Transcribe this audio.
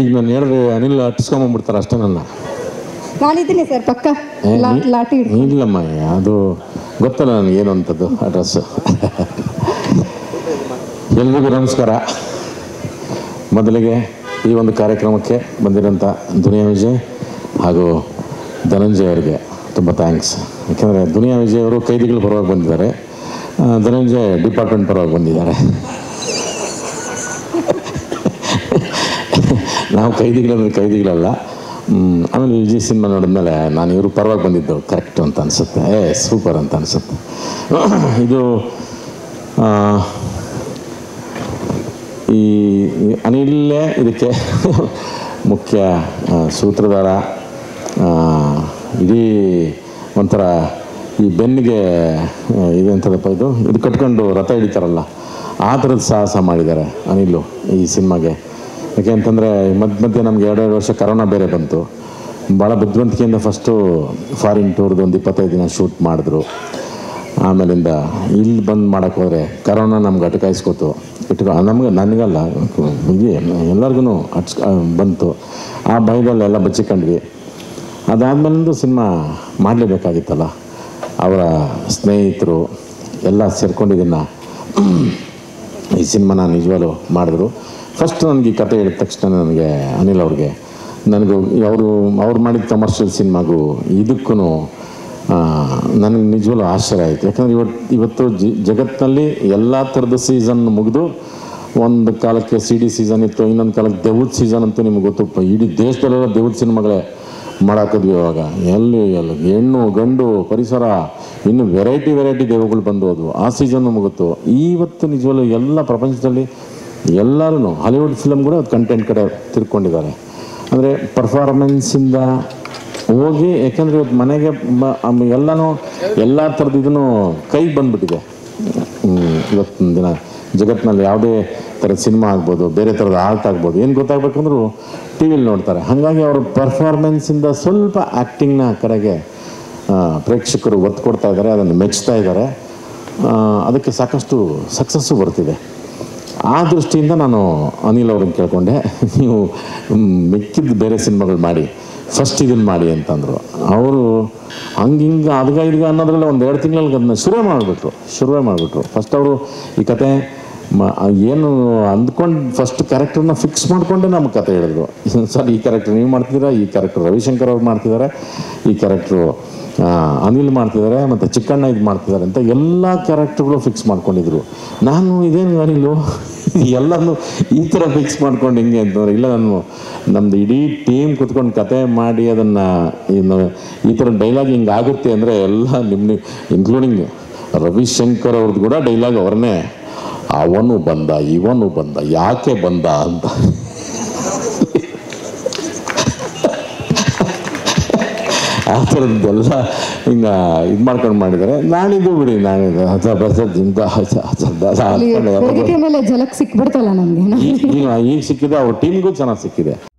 ಈಗ ನಾನು ಹೇಳಿದ್ರೆ ಅನಿಲ್ ಅಟ್ಟಿಸ್ಕೊಂಬಂದ್ಬಿಡ್ತಾರೆ ಅಷ್ಟೇ ನನ್ನ. ನಾನಿದ್ದೀನಿ ಸರ್ ಪಕ್ಕ ಲಾಟಿ ಇಲ್ಲಮ್ಮ, ಅದು ಗೊತ್ತಲ್ಲ ನನಗೆ ಏನು ಅಂಥದ್ದು ಅಡ್ರೆಸ್. ಎಲ್ರಿಗೂ ನಮಸ್ಕಾರ. ಮೊದಲಿಗೆ ಈ ಒಂದು ಕಾರ್ಯಕ್ರಮಕ್ಕೆ ಬಂದಿರೋಂಥ ದುನಿಯಾ ವಿಜಯ್ ಹಾಗೂ ಧನಂಜಯ್ ಅವರಿಗೆ ತುಂಬ ಥ್ಯಾಂಕ್ಸ್. ಯಾಕೆಂದರೆ ದುನಿಯಾ ವಿಜಯ್ ಅವರು ಕೈದಿಗಳ ಪರವಾಗಿ ಬಂದಿದ್ದಾರೆ, ಧನಂಜಯ್ ಡಿಪಾರ್ಟ್ಮೆಂಟ್ ಪರವಾಗಿ ಬಂದಿದ್ದಾರೆ. ನಾವು ಕೈದಿಗಳಂದರೆ ಕೈದಿಗಳಲ್ಲ. ಆಮೇಲೆ ವಿಜಯ್ ಸಿನಿಮಾ ನೋಡಿದ್ಮೇಲೆ ನಾನು ಇವರು ಪರವಾಗಿ ಬಂದಿದ್ದು ಕರೆಕ್ಟ್ ಅಂತ ಅನಿಸುತ್ತೆ, ಏ ಸೂಪರ್ ಅಂತ ಅನಿಸುತ್ತೆ. ಇದು ಈ ಅನಿಲೇ ಇದಕ್ಕೆ ಮುಖ್ಯ ಸೂತ್ರಧಾರ, ಇಡೀ ಒಂಥರ ಈ ಬೆನ್ನಿಗೆ ಇದೆ ಅಂತದಪ್ಪ, ಇದು ಕಟ್ಕೊಂಡು ರಥ ಹಿಡಿತಾರಲ್ಲ ಆ ಥರದ ಸಾಹಸ ಮಾಡಿದ್ದಾರೆ ಅನಿಲು ಈ ಸಿನಿಮಾಗೆ. ಯಾಕೆ ಅಂತಂದರೆ ಮಧ್ಯೆ ನಮ್ಗೆ ಎರಡೆರಡು ವರ್ಷ ಕರೋನಾ ಬೇರೆ ಬಂತು. ಭಾಳ ಬುದ್ಧಿವಂತಿಕೆಯಿಂದ ಫಸ್ಟು ಫಾರಿನ್ ಟೂರ್ದು ಒಂದು 25 ದಿನ ಶೂಟ್ ಮಾಡಿದ್ರು. ಆಮೇಲಿಂದ ಇಲ್ಲಿ ಬಂದು ಮಾಡೋಕ್ಕೆ ಹೋದರೆ ಕರೋನಾ ನಮ್ಗೆ ಅಟಕಾಯಿಸ್ಕೊತು, ನಮ್ಗೆ ನನಗಲ್ಲ ಇದು ಎಲ್ಲರಿಗೂ ಬಂತು. ಆ ಭಯದಲ್ಲೆಲ್ಲ ಬಚ್ಚಿಕೊಂಡ್ವಿ. ಅದಾದಮೇಲಿಂದು ಸಿನಿಮಾ ಮಾಡಲೇಬೇಕಾಗಿತ್ತಲ್ಲ, ಅವರ ಸ್ನೇಹಿತರು ಎಲ್ಲ ಸೇರ್ಕೊಂಡಿದ್ದನ್ನು ಈ ಸಿನಿಮಾನ ನಿಜವಾಗಲೂ ಮಾಡಿದ್ರು. ಫಸ್ಟ್ ನನಗೆ ಈ ಕತೆ ಹೇಳಿದ ತಕ್ಷಣ ನನಗೆ ಅನಿಲ್ ಅವ್ರಿಗೆ ನನಗೂ ಅವ್ರು ಮಾಡಿದ ಕಮರ್ಷಿಯಲ್ ಸಿನಿಮಾಗೂ ಇದಕ್ಕೂ ನನಗೆ ನಿಜವಾಗ್ಲೂ ಆಶ್ಚರ್ಯ ಆಯಿತು. ಯಾಕಂದರೆ ಇವತ್ತು ಜಗತ್ತಿನಲ್ಲಿ ಎಲ್ಲ ಥರದ ಸೀಸನ್ ಮುಗಿದು ಒಂದು ಕಾಲಕ್ಕೆ ಸಿಡಿ ಸೀಸನ್ ಇತ್ತು, ಇನ್ನೊಂದು ಕಾಲಕ್ಕೆ ದೇವ್ರ ಸೀಸನ್ ಅಂತೂ ನಿಮ್ಗೆ ಗೊತ್ತು. ಇಡೀ ದೇಶದಲ್ಲೆಲ್ಲ ದೇವ್ರ ಸಿನಿಮಾಗಳೇ ಮಾಡಾಕಿದ್ವಿ. ಇವಾಗ ಎಲ್ಲ ಹೆಣ್ಣು ಗಂಡು ಪರಿಸರ ಇನ್ನು ವೆರೈಟಿ ವೆರೈಟಿ ದೇವಗಳು ಬಂದು ಹೋದವು, ಆ ಸೀಸನ್ನು ಮುಗಿತು. ಇವತ್ತು ನಿಜವಾಗ್ಲೂ ಎಲ್ಲ ಪ್ರಪಂಚದಲ್ಲಿ ಎಲ್ಲರೂ ಹಾಲಿವುಡ್ ಫಿಲಮ್ ಕೂಡ ಕಂಟೆಂಟ್ ಕಡೆ ತಿರ್ಕೊಂಡಿದ್ದಾರೆ. ಅಂದರೆ ಪರ್ಫಾರ್ಮೆನ್ಸಿಂದ ಹೋಗಿ, ಯಾಕೆಂದರೆ ಇವತ್ತು ಮನೆಗೆ ಎಲ್ಲನೂ ಎಲ್ಲ ಥರದ ಇದನ್ನು ಕೈಗೆ ಬಂದುಬಿಟ್ಟಿದೆ. ಇವತ್ತಿನ ದಿನ ಜಗತ್ತಿನಲ್ಲಿ ಯಾವುದೇ ಥರದ ಸಿನಿಮಾ ಆಗ್ಬೋದು, ಬೇರೆ ಥರದ ಆರ್ಟ್ ಆಗ್ಬೋದು, ಏನು ಗೊತ್ತಾಗಬೇಕಂದ್ರೂ ಟಿ ವಿಲಿ ನೋಡ್ತಾರೆ. ಹಾಗಾಗಿ ಅವರು ಪರ್ಫಾರ್ಮೆನ್ಸಿಂದ ಸ್ವಲ್ಪ ಆ್ಯಕ್ಟಿಂಗ್ನ ಕಡೆಗೆ ಪ್ರೇಕ್ಷಕರು ಒತ್ತು ಕೊಡ್ತಾ ಇದ್ದಾರೆ, ಅದನ್ನು ಮೆಚ್ತಾ ಇದ್ದಾರೆ. ಅದಕ್ಕೆ ಸಾಕಷ್ಟು ಸಕ್ಸಸ್ಸು ಬರ್ತಿದೆ. ಆ ದೃಷ್ಟಿಯಿಂದ ನಾನು ಅನಿಲ್ ಅವ್ರನ್ನ ಕೇಳಿಕೊಂಡೆ, ನೀವು ಮಿಕ್ಕಿದ್ದು ಬೇರೆ ಸಿನಿಮಾಗಳು ಮಾಡಿ, ಫಸ್ಟ್ ಇದನ್ನು ಮಾಡಿ ಅಂತಂದರು. ಅವರು ಹಂಗೆ ಹಿಂಗೆ ಅದ್ಗ ಇದ್ಗ ಅನ್ನೋದ್ರಲ್ಲ ಒಂದು 2 ತಿಂಗಳಲ್ಲಿ ಅದನ್ನ ಶುರುವೇ ಮಾಡಿಬಿಟ್ರು. ಫಸ್ಟ್ ಅವರು ಈ ಕತೆ ಏನು ಅಂದ್ಕೊಂಡು ಫಸ್ಟ್ ಕ್ಯಾರೆಕ್ಟರ್ನ ಫಿಕ್ಸ್ ಮಾಡಿಕೊಂಡೆ ನಮ್ಗೆ ಕತೆ ಹೇಳಿದ್ರು. ಸರ್, ಈ ಕ್ಯಾರೆಕ್ಟರ್ ನೀವು ಮಾಡ್ತಿದ್ದೀರಾ, ಈ ಕ್ಯಾರೆಕ್ಟರ್ ರವಿಶಂಕರ್ ಅವ್ರು ಮಾಡ್ತಿದ್ದಾರೆ, ಈ ಕ್ಯಾರೆಕ್ಟ್ರು ಅನಿಲ್ ಮಾಡ್ತಿದ್ದಾರೆ, ಮತ್ತು ಚಿಕ್ಕಣ್ಣ ಇದು ಮಾಡ್ತಿದ್ದಾರೆ ಅಂತ ಎಲ್ಲ ಕ್ಯಾರೆಕ್ಟರ್ಗಳು ಫಿಕ್ಸ್ ಮಾಡ್ಕೊಂಡಿದ್ರು. ನಾನು ಇದೇನು ಅನಿಲು ಎಲ್ಲನೂ ಈ ಥರ ಫಿಕ್ಸ್ ಮಾಡ್ಕೊಂಡು ಹಿಂಗೆ ಅಂತಂದರೆ ಇಲ್ಲ, ನಾನು ನಮ್ಮದು ಇಡೀ ಟೀಮ್ ಕುತ್ಕೊಂಡು ಕತೆ ಮಾಡಿ ಅದನ್ನು ಇನ್ನು ಈ ಥರ ಡೈಲಾಗ್ ಹಿಂಗೆ ಆಗುತ್ತೆ ಅಂದರೆ ಎಲ್ಲ ನಿಮ್ಮ ಇನ್ಕ್ಲೂಡಿಂಗ್ ರವಿಶಂಕರ್ ಅವ್ರದ್ದು ಕೂಡ ಡೈಲಾಗ್ ಅವ್ರನ್ನೇ, ಅವನು ಬಂದ ಇವನು ಬಂದ ಯಾಕೆ ಬಂದ ಅಂತ. ಆ ಥರದ್ದೆಲ್ಲ ಹಿಂಗೆ ಇದು ಮಾಡ್ಕೊಂಡು ಮಾಡಿದ್ದಾರೆ. ನಾನಿದ್ದು ಬಿಡಿ, ನಾನಿದ್ದು ಈಗ ಸಿಕ್ಕಿದೆ, ಅವ್ರ ಟೀಮ್ಗೂ ಚೆನ್ನಾಗಿ ಸಿಕ್ಕಿದೆ.